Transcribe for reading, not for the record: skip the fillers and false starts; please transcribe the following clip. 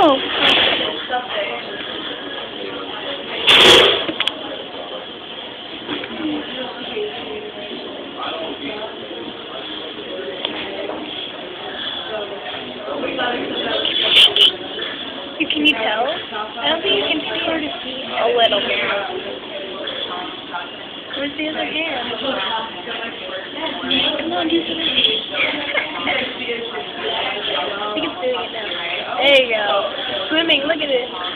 know. Can you tell? I don't think you can sort of see a little bit. Where's the other hand? Come on, do something. I think it's doing it now. There you go. Swimming, look at it.